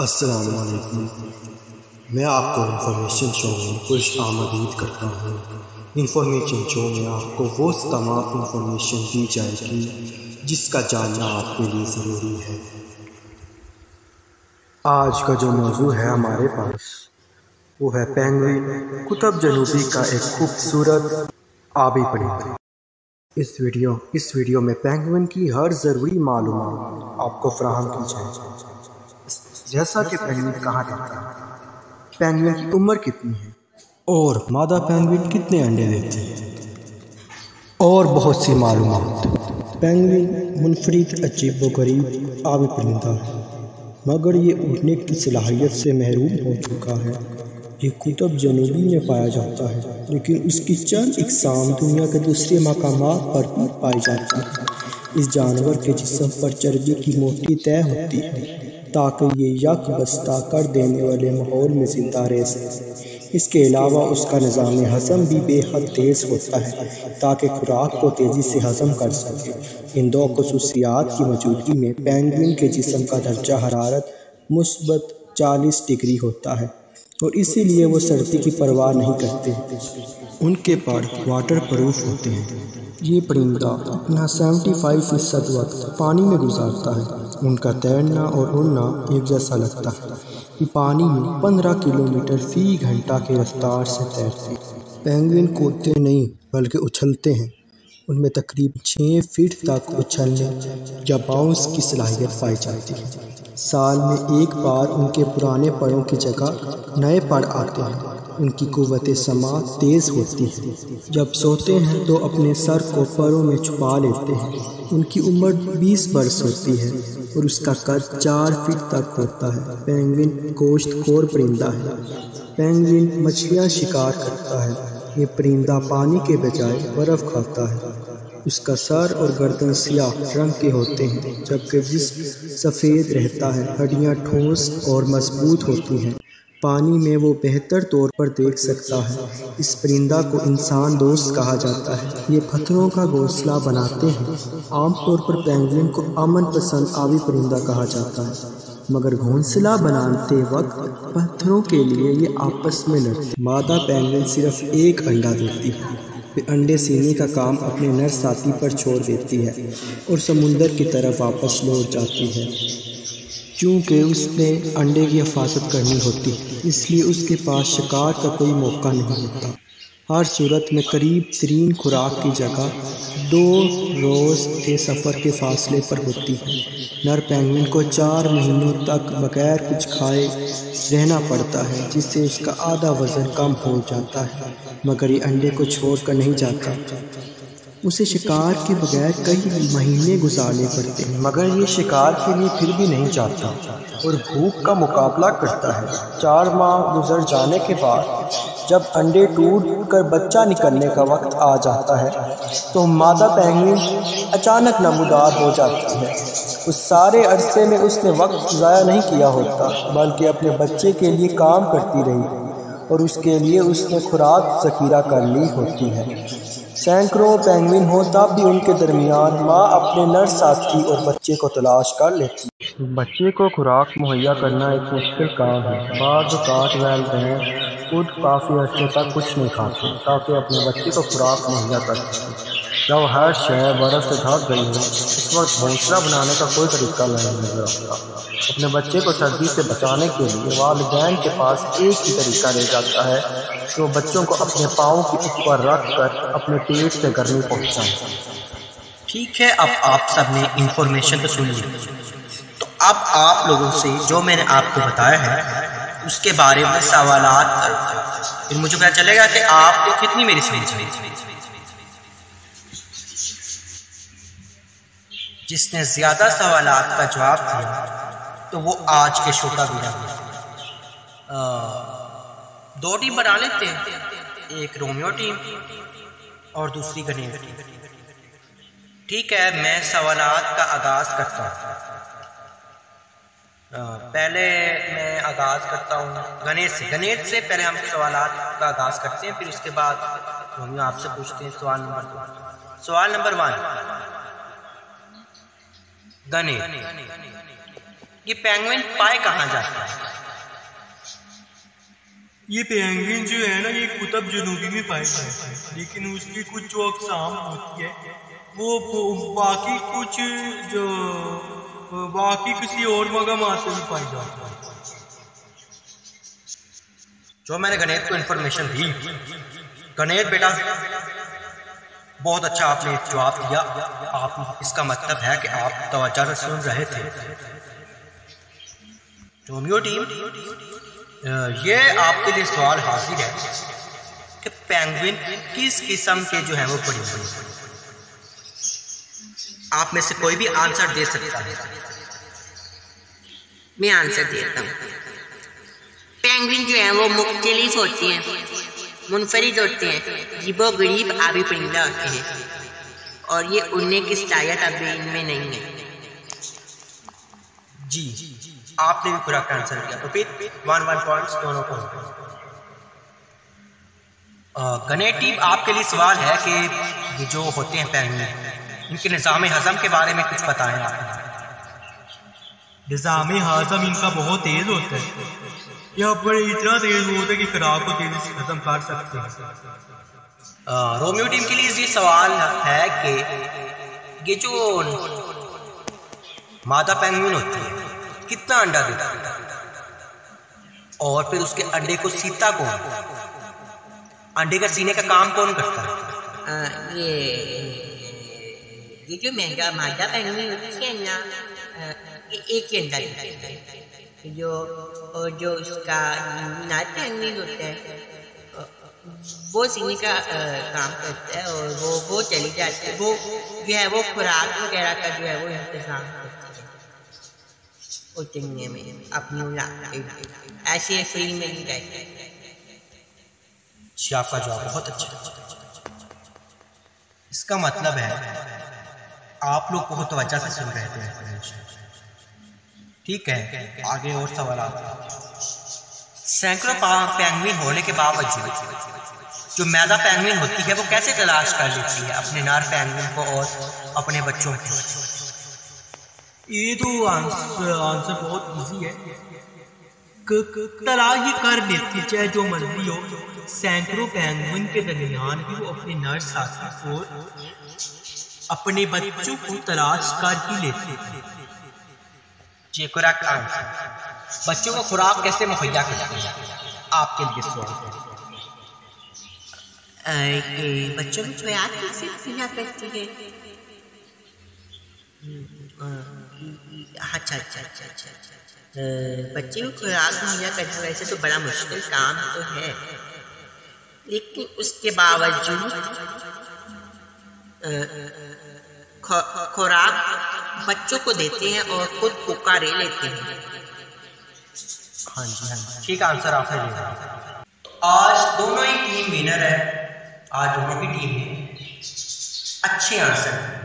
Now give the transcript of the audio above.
अस्सलामु अलैकुम। मैं आपको इंफॉर्मेशन शो में खुश आमदीद करता हूँ। इंफॉर्मेशन शो में आपको वो तमाम इंफॉर्मेशन दी जाएगी जिसका जानना आपके लिए ज़रूरी है। आज का जो मौजू है हमारे पास वो है पेंगुइन कुतुब जनूबी का एक खूबसूरत आबी परिंदा। इस वीडियो में पेंगुइन की हर ज़रूरी मालूमात आपको फराहम की जाएगी। जैसा कि पेंगुइन कहाँ रहता है, पेंगुइन की उम्र कितनी है और मादा पेंगुइन कितने अंडे देती है और बहुत सी मालूमात। पेंगुइन मुनफरिद अजीबोगरीब आबी परिंदा है, मगर ये उड़ने की सलाहियत से महरूम हो चुका है। ये कुतुब जनूबी में पाया जाता है, लेकिन उसकी चंद इकसाम दुनिया के दूसरे मकामात पर भी पाई जाती है। इस जानवर के जिस्म पर चर्बी की मोटी तय होती है ताकि ये यक बस्ता कर देने वाले माहौल में जिंदा रह सके। इसके अलावा उसका निज़ाम हज़म भी बेहद तेज़ होता है ताकि खुराक को तेज़ी से हज़म कर सके। इन दो खसूसियात की मौजूदगी में पेंगुइन के जिस्म का दर्जा हरारत मुस्बत 40 डिग्री होता है और इसीलिए वो सर्दी की परवाह नहीं करते। उनके पर वाटर प्रूफ होते हैं। ये परिंदा अपना 75% वक्त पानी में गुजारता है। उनका तैरना और उड़ना एक जैसा लगता है। ये पानी में 15 किलोमीटर फ़ी घंटा की रफ्तार से तैरते हैं। पेंगुइन कूदते नहीं बल्कि उछलते हैं। उनमें तकरीब 6 फीट तक उछलने या बाउंस की सलाहियत पाई जाती है। साल में एक बार उनके पुराने पड़ों की जगह नए पड़ आते हैं। उनकी कुव्वते समा तेज़ होती है। जब सोते हैं तो अपने सर को परों में छुपा लेते हैं। उनकी उम्र 20 वर्ष होती है और उसका कद 4 फीट तक होता है। पेंगुइन गोश्तखोर परिंदा है। पेंगुइन मछलियाँ शिकार करता है। ये परिंदा पानी के बजाय बर्फ़ खाता है। उसका सर और गर्दन सियाह रंग के होते हैं जबकि जिस्म सफ़ेद रहता है। हड्डियाँ ठोस और मजबूत होती हैं। पानी में वो बेहतर तौर पर देख सकता है। इस परिंदा को इंसान दोस्त कहा जाता है। ये पत्थरों का घोंसला बनाते हैं। आमतौर पर पेंगुइन को अमन पसंद आबी परिंदा कहा जाता है, मगर घोंसला बनाते वक्त पत्थरों के लिए ये आपस में लड़ते। मादा पेंगुइन सिर्फ एक अंडा देती है। वे अंडे सीने का काम अपने नर साथी पर छोड़ देती है और समुंदर की तरफ वापस लौट जाती है, क्योंकि उसने अंडे की हिफाजत करनी होती है। इसलिए उसके पास शिकार का कोई मौका नहीं होता। हर सूरत में करीब तरीन खुराक की जगह 2 रोज़ के सफ़र के फासले पर होती है। नर पेंगुइन को 4 महीनों तक बगैर कुछ खाए रहना पड़ता है, जिससे उसका आधा वज़न कम हो जाता है, मगर ये अंडे को छोड़कर नहीं जाता। उसे शिकार के बगैर कई महीने गुजारने पड़ते हैं, मगर ये शिकार के लिए फिर भी नहीं जाता और भूख का मुकाबला करता है। 4 माह गुजर जाने के बाद जब अंडे टूट कर बच्चा निकलने का वक्त आ जाता है तो मादा पेंगुइन अचानक नमूदार हो जाती है। उस सारे अरसे में उसने वक्त ज़ाया नहीं किया होता, बल्कि अपने बच्चे के लिए काम करती रही और उसके लिए उसने खुराक ज़खीरा कर ली होती है। सैकड़ों पेंगुइन हो तब भी उनके दरमियान माँ अपने नर साथी और बच्चे को तलाश कर लेती है। बच्चे को खुराक मुहैया करना एक मुश्किल काम है। बाद वालिदैन खुद काफ़ी अर्से तक कुछ नहीं खाते ताकि अपने बच्चे को खुराक मुहैया कर सकें। जब हर शय बर्फ़ से ढक गई हो, इस वक्त घोंसला बनाने का कोई तरीका नहीं नजर आता। अपने बच्चे को सर्दी से बचाने के लिए वालिदैन के पास एक ही तरीका रह जाता है कि वो बच्चों को अपने पाँव के ऊपर रख कर अपने पेट से गर्मी पहुँचाएं। ठीक है, अब आप सब ने इंफॉर्मेशन तो सुन ली, तो अब आप लोगों से जो मैंने आपको बताया है उसके बारे में सवाल करूँगा। फिर मुझे पता चलेगा कि आपको कितनी मेरी समझ में। जिसने ज़्यादा सवालात का जवाब दिया तो वो आज के शो का विनर हुआ। 2 टीम बना लेते हैं, एक रोमियो टीम और दूसरी गणेश टीम। ठीक है, मैं सवालात का आगाज़ करता हूँ। पहले मैं आगाज़ करता हूँ गणेश से पहले हम सवालात का आगाज़ करते हैं, फिर उसके बाद रोमियो आपसे पूछते हैं सवाल नंबर 1। गणेश, ये पेंगुइन पाए कहाँ जाता है? ये पेंगुइन जो है ना, ये कुतुब जनूबी में पाए जाता है, लेकिन उसकी कुछ जो अक़साम होती है वो बाकी कुछ जो बाकी किसी और मकामात में पाई जाती है। जो मैंने गणेश को इन्फॉर्मेशन दी, गणेश बेटा बहुत अच्छा आपने जवाब दिया। आप इसका मतलब है कि आप तवज्जो से सुन रहे थे। रोमियो टीम, ये आपके लिए सवाल हाजिर है कि पेंगुइन किस किस्म के जो है वो परिंदे हैं। आप में से कोई भी आंसर दे सकता है। मैं आंसर देता हूँ। पेंगुइन जो है वो मुख्तलिफ होती हैं, मुनफरिद होते हैं, जीबो गरीब आबी परिंदा होते हैं, और ये उड़ने की सलाहियत अभी इनमें नहीं है। जी, आपने भी पूरा आंसर दिया। तो फिर 1-1 पॉइंट्स दोनों को। गणेश टीम, आपके लिए सवाल है कि ये जो होते हैं पेंगुइन, इनके निज़ाम हज़म के बारे में कुछ बताएं आप। निज़ाम हज़म इनका बहुत तेज़ होता है, यह पर इतना तेज होता है कि खराब को तेजी से खत्म कर सकते हैं। रोमियो टीम के लिए ये सवाल है कि ये जो मादा पेंगुइन होती है कितना अंडा देता है, और फिर उसके अंडे को सीता कौन, अंडे का सीने का काम कौन करता है? ये जो महंगा मादा पेंगुइन होती है ना, एक ही अंडा देती है जो उसका नाच पेंगुइन होता है वो सीने का काम करता है, और वो चली जाती है, वो जो है वो खुराक वगैरह का जो है वो इंतजाम करती है वो चिंगने में अपनी, ऐसे फ्री में नहीं रहती है। जी, आपका जवाब बहुत अच्छा। इसका मतलब है आप लोग बहुत तवज्जो से सुन रहे थे। ठीक है, आगे और सवाल आता है। सैकड़ों पेंगुइन होने के बावजूद जो मादा पेंगुइन होती है वो कैसे तलाश कर लेती है अपने नर पेंगुइन को और अपने बच्चों को? ये तो आंसर बहुत इजी है। तलाश ही कर लेती है, चाहे जो मर्जी हो। सैकड़ों पेंगुइन के दरमियान भी वो अपने नर साथी को अपने बच्चों को तलाश कर ही लेती है। जी, खुराक आंसर। बच्चों को खुराक कैसे मुहैया करते हैं? आपके लिए सवाल है। बच्चों को खुराक कैसे मुहैया करती है? अच्छा, बच्चे को खुराक मुहैया करना वैसे तो बड़ा मुश्किल काम तो है, लेकिन उसके बावजूद खुराक बच्चों को देते हैं और खुद पुकारे लेते हैं। हाँ जी, हाँ जी, ठीक आंसर आपने दिया। आज दोनों ही टीम विनर है। आज दोनों की टीम है अच्छे आंसर।